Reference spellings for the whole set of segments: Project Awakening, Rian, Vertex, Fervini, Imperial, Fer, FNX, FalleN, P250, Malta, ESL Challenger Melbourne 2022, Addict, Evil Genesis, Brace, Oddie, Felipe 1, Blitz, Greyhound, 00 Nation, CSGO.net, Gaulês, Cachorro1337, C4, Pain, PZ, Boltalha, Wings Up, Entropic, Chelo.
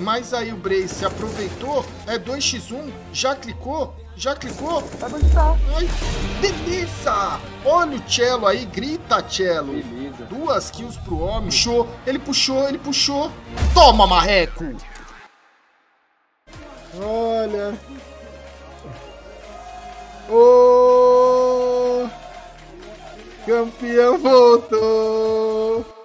mas aí o Brace aproveitou, é 2x1, já clicou, vai buscar. Ai, delícia! Olha o Chelo aí, grita Chelo. Beleza. 2 kills pro homem. Puxou, ele puxou. Toma, marreco! Olha. O campeão voltou.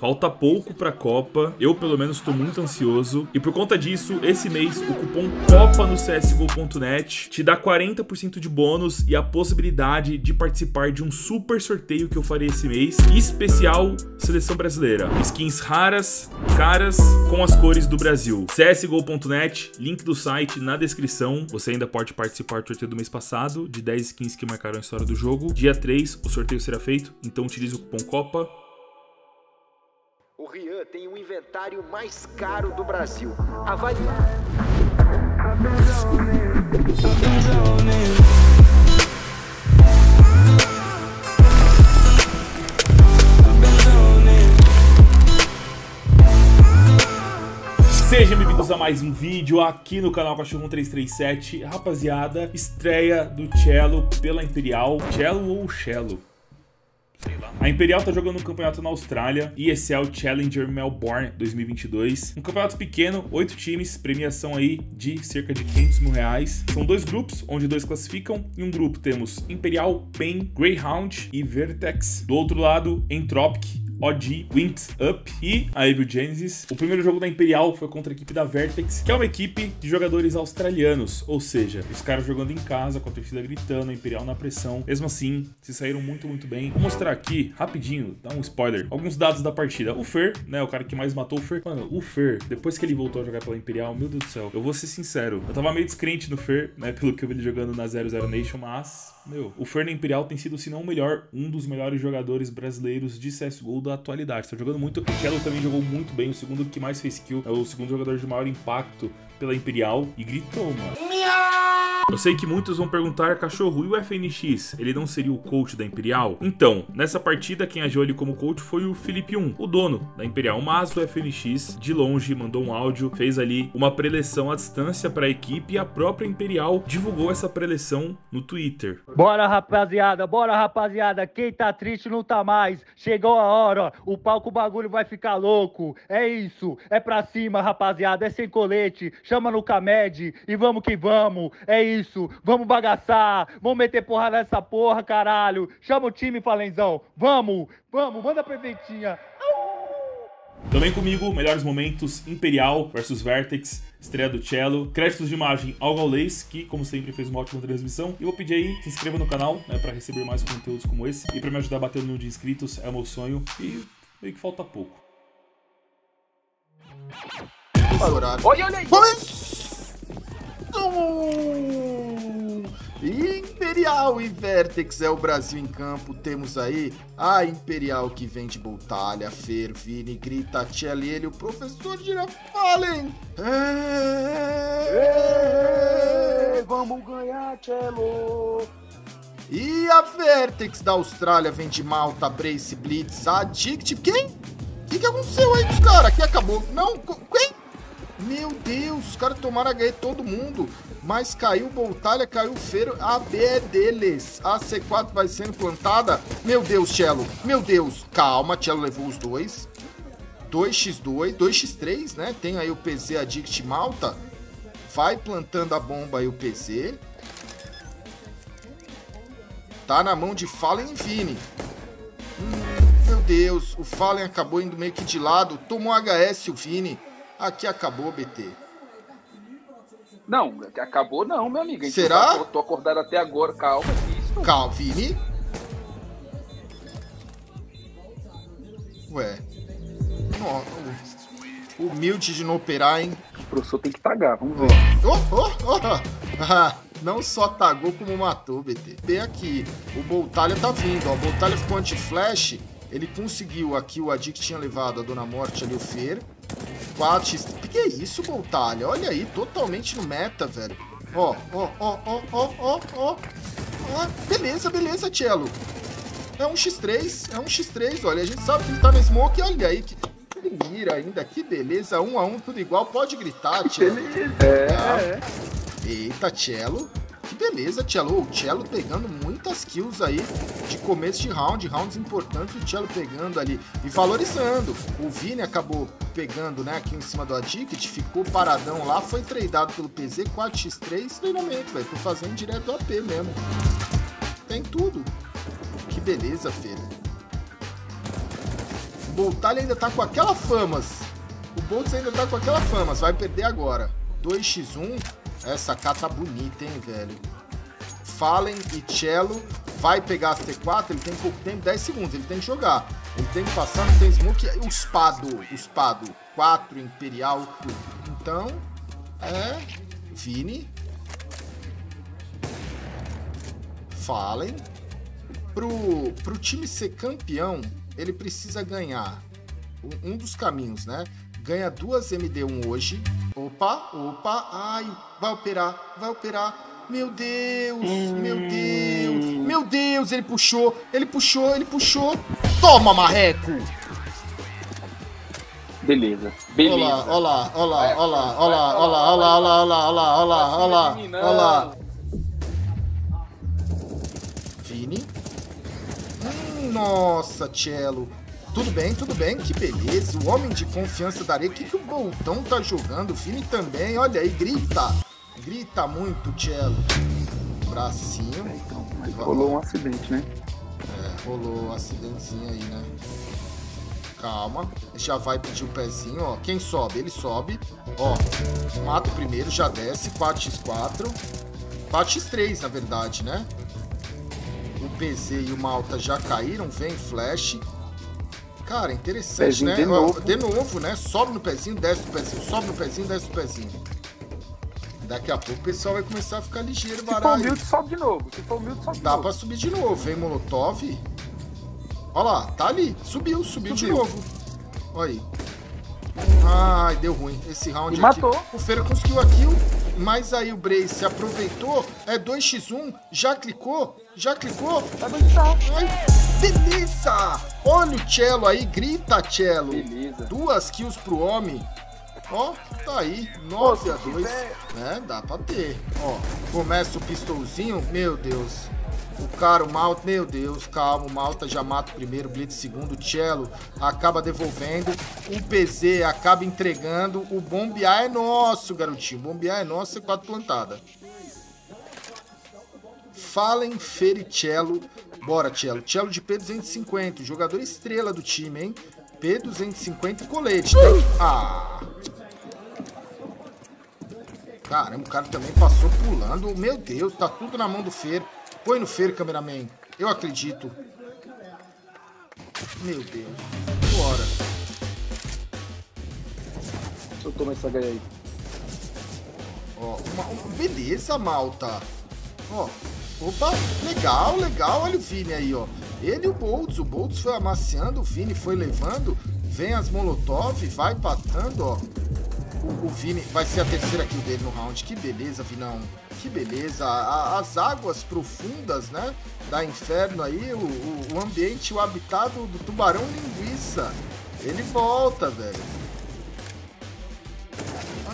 Falta pouco pra Copa, eu pelo menos tô muito ansioso. E por conta disso, esse mês, o cupom COPA no CSGO.net te dá 40% de bônus e a possibilidade de participar de um super sorteio que eu farei esse mês, especial Seleção Brasileira. Skins raras, caras, com as cores do Brasil. CSGO.net, link do site na descrição. Você ainda pode participar do sorteio do mês passado, de 10 skins que marcaram a história do jogo. Dia 3, o sorteio será feito, então utilize o cupom COPA. O Rian tem o inventário mais caro do Brasil. Avalie. Sejam bem-vindos a mais um vídeo aqui no canal Cachorro1337. Rapaziada, estreia do Chelo pela Imperial. Chelo ou Chelo? A Imperial tá jogando um campeonato na Austrália, ESL Challenger Melbourne 2022. Um campeonato pequeno, 8 times, premiação aí de cerca de 500 mil reais. São 2 grupos, onde 2 classificam. Em um grupo temos Imperial, Pain, Greyhound e Vertex. Do outro lado, Entropic, Oddie, Wings Up e a Evil Genesis. O primeiro jogo da Imperial foi contra a equipe da Vertex, que é uma equipe de jogadores australianos, ou seja, os caras jogando em casa, com a torcida gritando, a Imperial na pressão. Mesmo assim, se saíram muito bem. Vou mostrar aqui, rapidinho, dar um spoiler, alguns dados da partida. O Fer, né, o cara que mais matou o Fer. Mano, o Fer, depois que ele voltou a jogar pela Imperial, meu Deus do céu, eu vou ser sincero, eu tava meio descrente no Fer, né, pelo que eu vi ele jogando na 00 Nation, mas, meu, o Fer na Imperial tem sido, se não o melhor, um dos melhores jogadores brasileiros de CSGO da atualidade. Está jogando muito. O Chelo também jogou muito bem, o segundo que mais fez kill, é o segundo jogador de maior impacto pela Imperial, e gritou, mano. Eu sei que muitos vão perguntar, Cachorro, e o FNX? Ele não seria o coach da Imperial? Então, nessa partida, quem agiu ali como coach foi o Felipe 1, o dono da Imperial. Mas o FNX, de longe, mandou um áudio, fez ali uma preleção à distância para a equipe, e a própria Imperial divulgou essa preleção no Twitter. Bora, rapaziada. Quem tá triste não tá mais. Chegou a hora. O palco, o bagulho vai ficar louco. É isso. É pra cima, rapaziada. É sem colete. Chama no Camed e vamos que vamos. É isso. Vamos bagaçar, vamos meter porra nessa porra, caralho. Chama o time, FalleNzão. Vamos, manda a presentinha. Também comigo, melhores momentos, Imperial versus Vertex, estreia do Chelo. Créditos de imagem ao Gaulês, que como sempre fez uma ótima transmissão. E vou pedir aí, se inscreva no canal, né, pra receber mais conteúdos como esse. E pra me ajudar a bater o número de inscritos, é o meu sonho. E meio que falta pouco. Olha aí! Imperial e Vertex é o Brasil em campo. Temos aí a Imperial que vem de Boltalha, Fer, Vini, grita Chelo e ele, o professor FalleN. Vamos ganhar, Chelo! E a Vertex da Austrália vem de Malta, Brace, Blitz, Addict. Quem? O que aconteceu aí com os caras? Que acabou? Não? Quem? Meu Deus, os caras tomaram HE todo mundo, mas caiu Boltalha, caiu Feiro, a B é deles, a C4 vai sendo plantada. Meu Deus, Chelo, meu Deus, calma, Chelo levou os dois, 2x2, 2x3, né, tem aí o PZ, Addict, Malta, vai plantando a bomba aí o PZ, tá na mão de FalleN e Vini. Meu Deus, o FalleN acabou indo meio que de lado, tomou HS o Vini. Aqui acabou, BT. Não, acabou não, meu amigo. Será? Eu tô acordado até agora, calma. Isso. Calma, Vini. Ué. Nossa. Humilde de não operar, hein? O professor tem que tagar, vamos ver. Não só tagou como matou, BT. Vem aqui. O Boltalha tá vindo, ó. O Boltalha ficou anti-flash. Ele conseguiu aqui, o Addict tinha levado a Dona Morte ali, o Fer. 4x... Que é isso, Boltalha? Olha aí, totalmente no meta, velho. Ó. Beleza, Chelo. É um x3, olha. A gente sabe que ele tá na smoke, olha aí. ele mira ainda, que beleza, 1 a 1, tudo igual, pode gritar, Chelo. É. Eita, Chelo. Que beleza, Chelo. O Chelo pegando muitas kills aí de começo de round, rounds importantes, o Chelo pegando ali e valorizando. O Vini acabou pegando, né, aqui em cima do Addict, ficou paradão lá, foi tradado pelo PZ, 4x3, treinamento, velho, tô fazendo direto do AP mesmo. Tem tudo. Que beleza, Fer. O Boltalha ainda tá com aquela famas. O Boltz ainda tá com aquela famas, vai perder agora. 2x1. Essa K tá bonita, hein, velho. FalleN e Chelo vai pegar as T4, ele tem pouco tempo, 10 segundos, ele tem que jogar. Ele tem que passar, não tem smoke, o espado, 4, Imperial, tudo. Então, Vini, FalleN. Pro time ser campeão, ele precisa ganhar um dos caminhos, né? Ganha 2 MD1 hoje. Opa, ai, vai operar, meu Deus, ele puxou, toma, marreco! Beleza. Olá. Vini? Nossa, Chelo. Tudo bem, que beleza, o homem de confiança da areia, que o Boltão tá jogando, o Vini também, olha aí, grita muito, Chelo, bracinho, então, mas rolou um acidente, né? Rolou um acidentezinho aí, né? Calma, já vai pedir o pezinho, ó, quem sobe, ele sobe, ó, mata o primeiro, já desce, 4x4, 4x3 na verdade, né? O PZ e o Malta já caíram, vem flash. Cara, interessante, pezinho, né? De novo, né? Sobe no pezinho, desce no pezinho, sobe no pezinho, desce no pezinho. Daqui a pouco o pessoal vai começar a ficar ligeiro, baralho. Se for humilde, sobe de novo. Dá pra subir de novo, vem Molotov. Olha lá, tá ali. Subiu de novo. Olha aí. Ai, deu ruim. Esse round e aqui. Matou. O Fer conseguiu a kill, mas aí o Brace aproveitou. É 2x1, já clicou. Tá doido, tá. Beleza! Olha o Chelo aí, grita, Chelo. Beleza. 2 kills pro homem. Ó, tá aí, 9 a 2. É, dá pra ter. Ó, começa o pistolzinho, meu Deus. O cara, o Malta, meu Deus, calma. O Malta já mata o primeiro, Blitz segundo. O Chelo acaba devolvendo. O PZ acaba entregando. O bombear é nosso, garotinho. Bombear é nosso, C4 plantada. FalleN, Fer e Chelo. Bora, Chelo. Chelo de P250, jogador estrela do time, hein? P250 e colete. Ah! Caramba, o cara também passou pulando. Meu Deus, tá tudo na mão do Fer. Põe no Fer, cameraman. Eu acredito. Meu Deus. Bora. Eu tomo essa ganha aí. Ó, beleza, Malta. Ó. Opa, legal, olha o Vini aí, ó. Ele e o Boltz foi amaciando, o Vini foi levando, vem as Molotov, vai patando, ó. O Vini, vai ser a terceira kill dele no round, que beleza, Vinão, que beleza. As águas profundas, né, da Inferno aí, o ambiente, o habitat do Tubarão Linguiça. Ele volta, velho.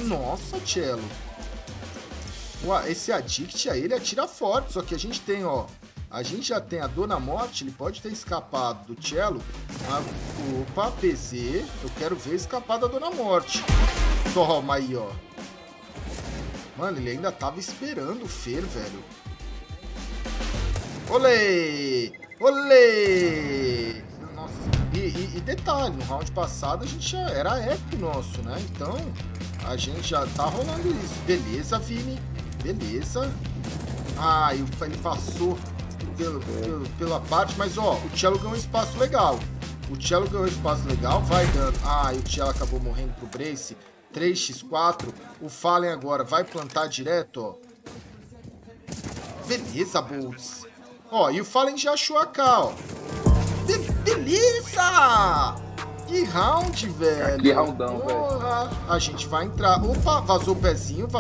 Nossa, Chelo. Esse Addict aí, ele atira forte, só que a gente tem, ó, a gente já tem a Dona Morte, ele pode ter escapado do Chelo, opa, PZ, eu quero ver escapar da Dona Morte, toma aí, ó, mano, ele ainda tava esperando o Fer, velho, olê, nossa, e detalhe, no round passado a gente já era épico nosso, né, então a gente já tá rolando isso, beleza, Vini. Beleza. Ah, ele passou pela parte, mas ó, o Chelo ganhou um espaço legal. Vai dando. Ah, e o Chelo acabou morrendo pro Brace. 3x4. O FalleN agora vai plantar direto, ó. Beleza, Boltz. Ó, e o FalleN já achou a K, ó. Beleza! Que round, velho. Que roundão, velho. A gente vai entrar. Opa, vazou o pezinho.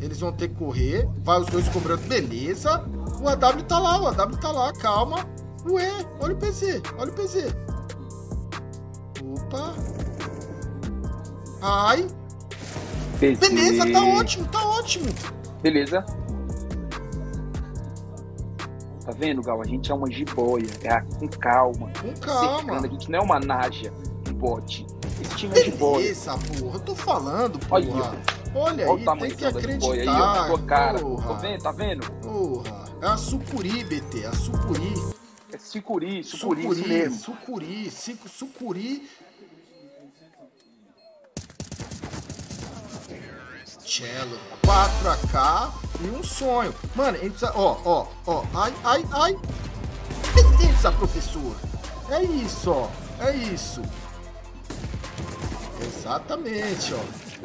Eles vão ter que correr. Vai os dois cobrando. Beleza. O AW tá lá. Calma. Ué, olha o PZ. tá. Ai. PZ. Beleza, tá ótimo, tá ótimo. Beleza. Tá vendo, Gal? A gente é uma jiboia, tá? Com calma. Com calma. Cercando. A gente não é uma naja de bote. Esse time é jiboia. Beleza, porra. Eu tô falando, porra. Olha aí, tem que acreditar. Aí, ó, cara. Porra. Tá vendo? Tá vendo? Porra. É a sucuri, BT. A sucuri. É sicuri, sucuri, sucuri mesmo. Sucuri, sucuri. Chelo, 4K e um sonho. Mano, a gente precisa... Ó. Ai. Beleza, professor. É isso, ó. É isso. Exatamente, ó.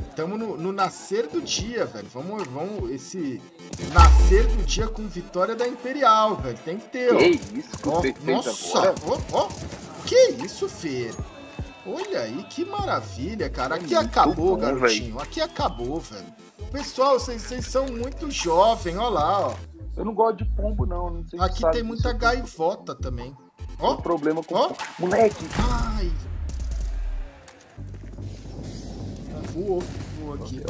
Estamos no nascer do dia, velho. Vamos esse nascer do dia com vitória da Imperial, velho. Tem que ter, ó. Que isso, ó, nossa, ó. Que isso, Fer. Olha aí, que maravilha, cara. Aqui acabou, garotinho. Aqui acabou, velho. Pessoal, vocês são muito jovens, ó lá, ó. Eu não gosto de pombo, não. Não sei. Aqui tem muita gaivota também. Ó, problema com o moleque. Ai. Voou aqui.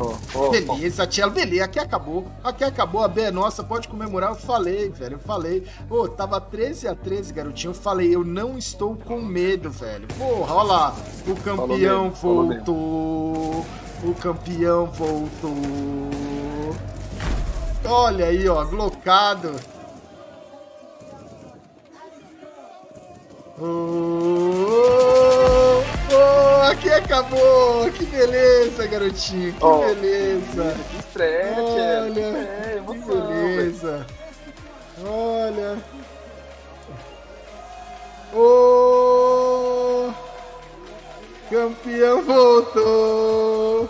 Beleza, Chelo, beleza. Aqui acabou. Aqui acabou. A B é nossa, pode comemorar. Eu falei, velho. Eu falei. Ô, tava 13-13, garotinho. Eu falei, eu não estou com medo, velho. Porra, olha lá. O campeão voltou. O campeão voltou. Olha aí, ó. Glocado. Aqui acabou! Que beleza, garotinho! Que beleza! Que estresse! Olha! Que beleza! Olha! O campeão voltou!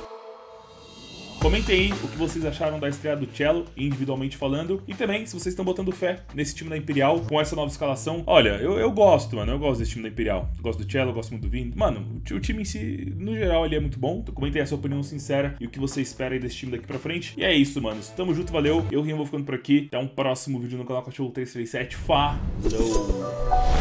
Comentem aí o que vocês acharam da estreia do Chelo, individualmente falando. E também, se vocês estão botando fé nesse time da Imperial, com essa nova escalação. Olha, eu gosto, mano. Eu gosto desse time da Imperial. Gosto do Chelo, gosto muito do Vini. Mano, o time em si, no geral, ele é muito bom. Então, comentem a sua opinião sincera e o que você espera aí desse time daqui pra frente. E é isso, mano. Tamo junto, valeu. Eu, Rian, vou ficando por aqui. Até um próximo vídeo no canal Cachorro1337. Falou!